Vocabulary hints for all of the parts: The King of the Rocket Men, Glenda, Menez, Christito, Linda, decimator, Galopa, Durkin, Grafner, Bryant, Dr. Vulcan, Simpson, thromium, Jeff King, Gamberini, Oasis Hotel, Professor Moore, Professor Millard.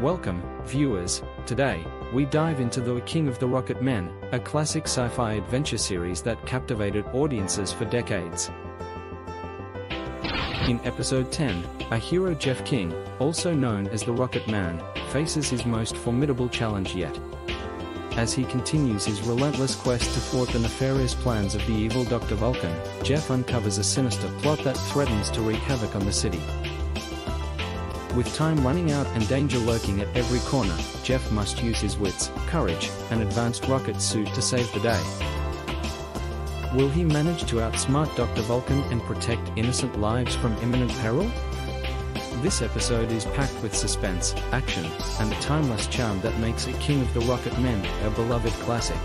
Welcome, viewers. Today, we dive into The King of the Rocket Men, a classic sci-fi adventure series that captivated audiences for decades. In episode 10, our hero Jeff King, also known as the Rocket Man, faces his most formidable challenge yet, as he continues his relentless quest to thwart the nefarious plans of the evil Dr. Vulcan. Jeff uncovers a sinister plot that threatens to wreak havoc on the city. With time running out and danger lurking at every corner, Jeff must use his wits, courage, and advanced rocket suit to save the day. Will he manage to outsmart Dr. Vulcan and protect innocent lives from imminent peril? This episode is packed with suspense, action, and the timeless charm that makes The King of the Rocket Men a beloved classic.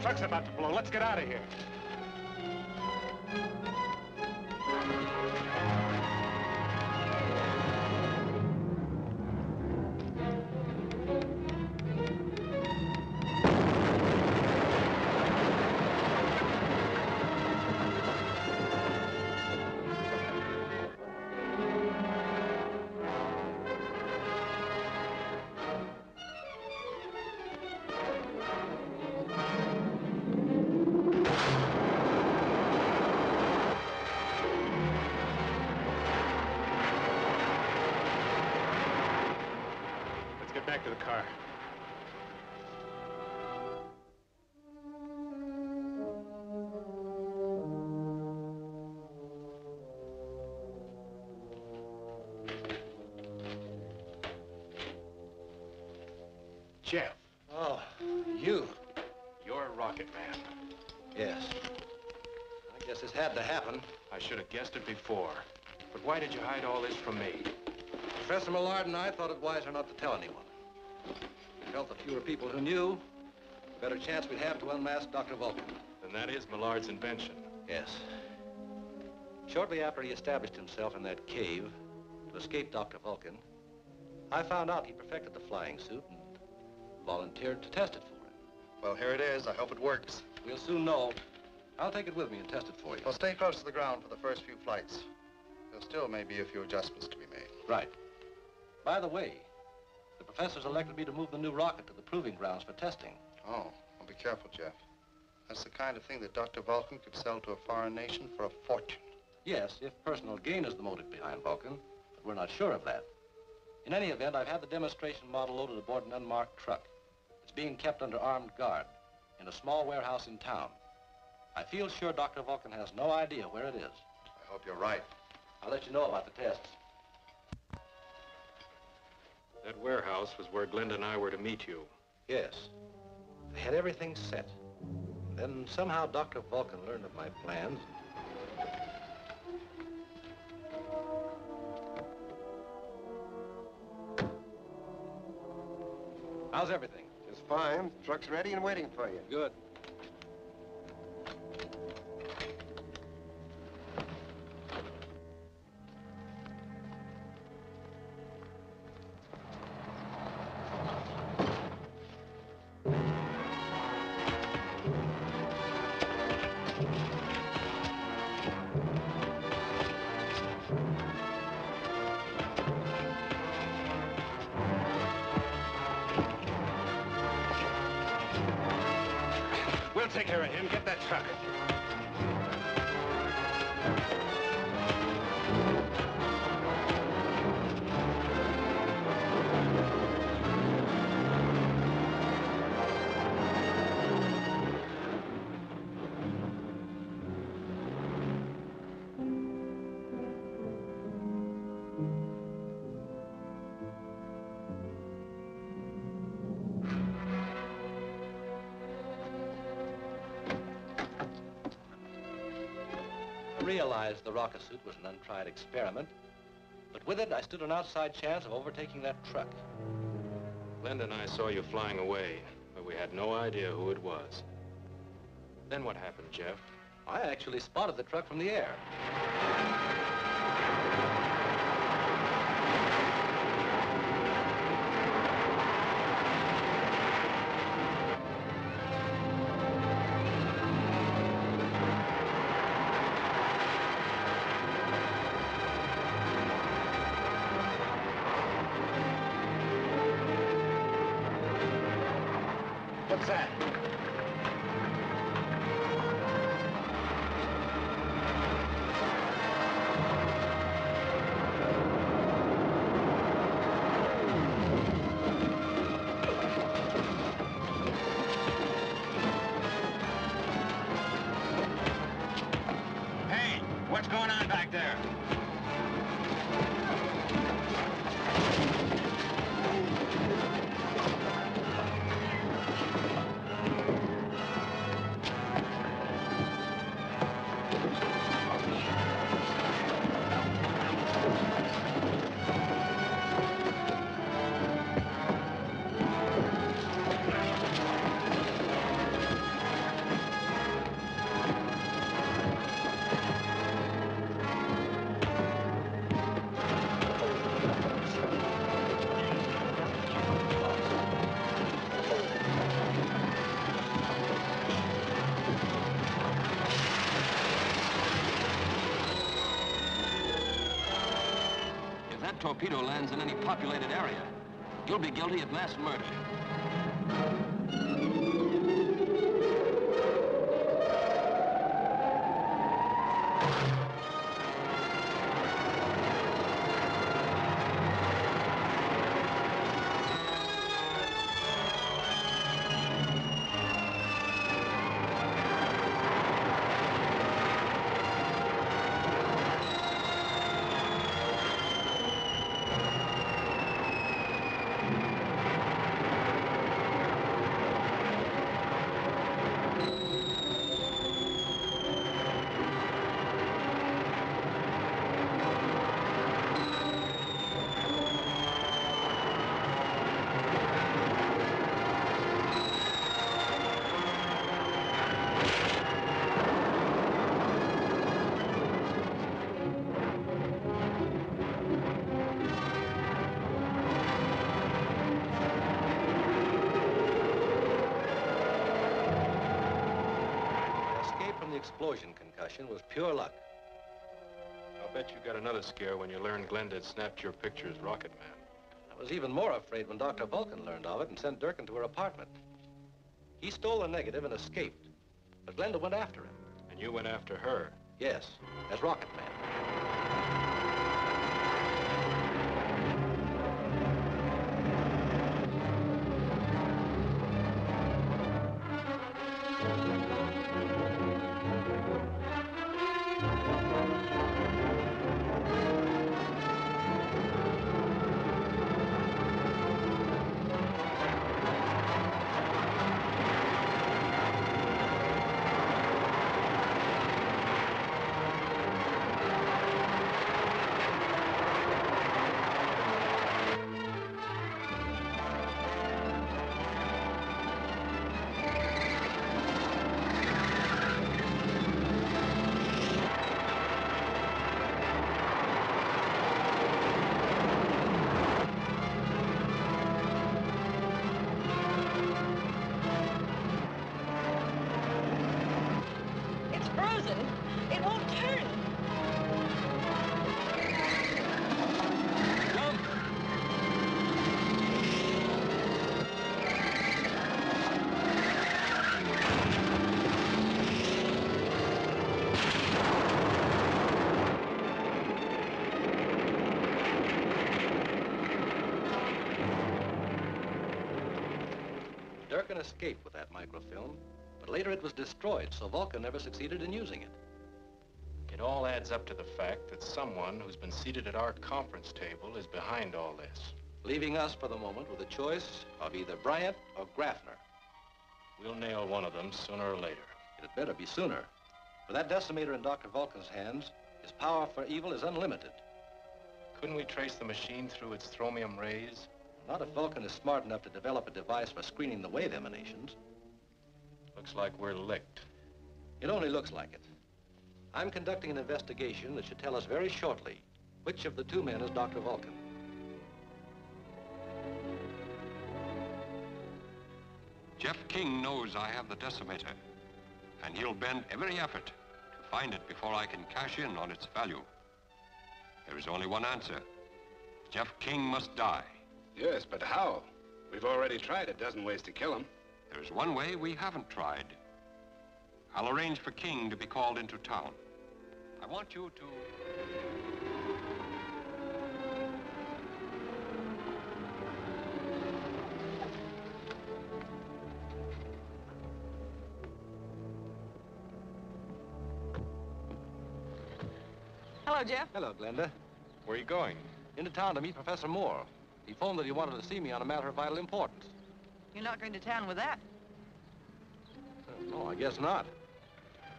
Truck's about to blow. Let's get out of here. Back to the car. Jeff. Oh, you. You're a rocket man. Yes. I guess this had to happen. I should have guessed it before. But why did you hide all this from me? Professor Millard and I thought it wiser not to tell anyone. We felt the fewer people who knew, the better chance we'd have to unmask Dr. Vulcan. And that is Millard's invention. Yes. Shortly after he established himself in that cave to escape Dr. Vulcan, I found out he perfected the flying suit and volunteered to test it for him. Well, here it is. I hope it works. We'll soon know. I'll take it with me and test it for you. Well, stay close to the ground for the first few flights. There still may be a few adjustments to be made. Right. By the way, the professor's elected me to move the new rocket to the proving grounds for testing. Oh, well, be careful, Jeff. That's the kind of thing that Dr. Vulcan could sell to a foreign nation for a fortune. Yes, if personal gain is the motive behind Vulcan, but we're not sure of that. In any event, I've had the demonstration model loaded aboard an unmarked truck. It's being kept under armed guard in a small warehouse in town. I feel sure Dr. Vulcan has no idea where it is. I hope you're right. I'll let you know about the tests. That warehouse was where Glenda and I were to meet you. Yes. They had everything set. Then somehow Dr. Vulcan learned of my plans. How's everything? Just fine. Truck's ready and waiting for you. Good. Take care of him. Get that truck. realized the rocket suit was an untried experiment, but with it I stood an outside chance of overtaking that truck. Linda and I saw you flying away, but we had no idea who it was. Then what happened, Jeff? I actually spotted the truck from the air. What's that? Hey, what's going on back there? Torpedo lands in any populated area, you'll be guilty of mass murder. Explosion concussion was pure luck. I'll bet you got another scare when you learned Glenda had snapped your picture as Rocket Man. I was even more afraid when Dr. Vulcan learned of it and sent Durkin to her apartment. He stole the negative and escaped, but Glenda went after him. And you went after her? Yes, as Rocket Man. Durkin escaped with that microfilm, but later it was destroyed, so Vulcan never succeeded in using it. It all adds up to the fact that someone who's been seated at our conference table is behind all this. Leaving us for the moment with a choice of either Bryant or Grafner. We'll nail one of them sooner or later. It had better be sooner. With that decimator in Dr. Vulcan's hands, his power for evil is unlimited. Couldn't we trace the machine through its thromium rays? Not if Vulcan is smart enough to develop a device for screening the wave emanations. Looks like we're licked. It only looks like it. I'm conducting an investigation that should tell us very shortly which of the two men is Dr. Vulcan. Jeff King knows I have the decimator, and he'll bend every effort to find it before I can cash in on its value. There is only one answer. Jeff King must die. Yes, but how? We've already tried a dozen ways to kill him. There is one way we haven't tried. I'll arrange for King to be called into town. I want you to... Hello, Jeff. Hello, Glenda. Where are you going? Into town to meet Professor Moore. He phoned that he wanted to see me on a matter of vital importance. You're not going to town with that? No, I guess not.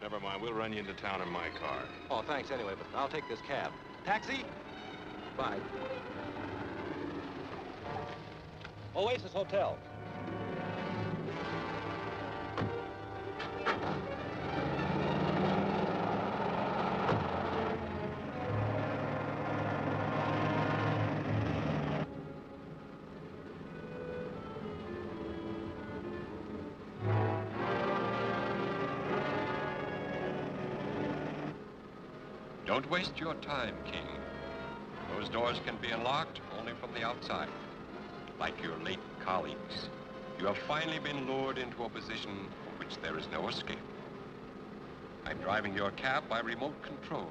Never mind, we'll run you into town in my car. Oh, thanks anyway, but I'll take this cab. Taxi? Bye. Oasis Hotel. Don't waste your time, King. Those doors can be unlocked only from the outside, like your late colleagues. You have finally been lured into a position from which there is no escape. I'm driving your cab by remote control,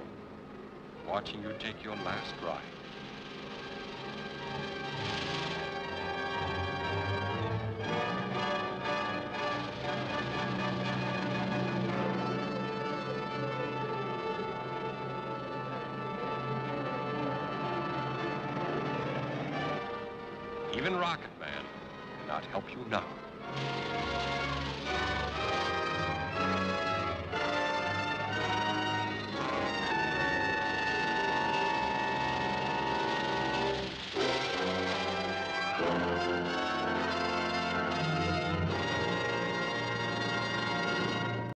watching you take your last ride. Even Rocket Man cannot help you now.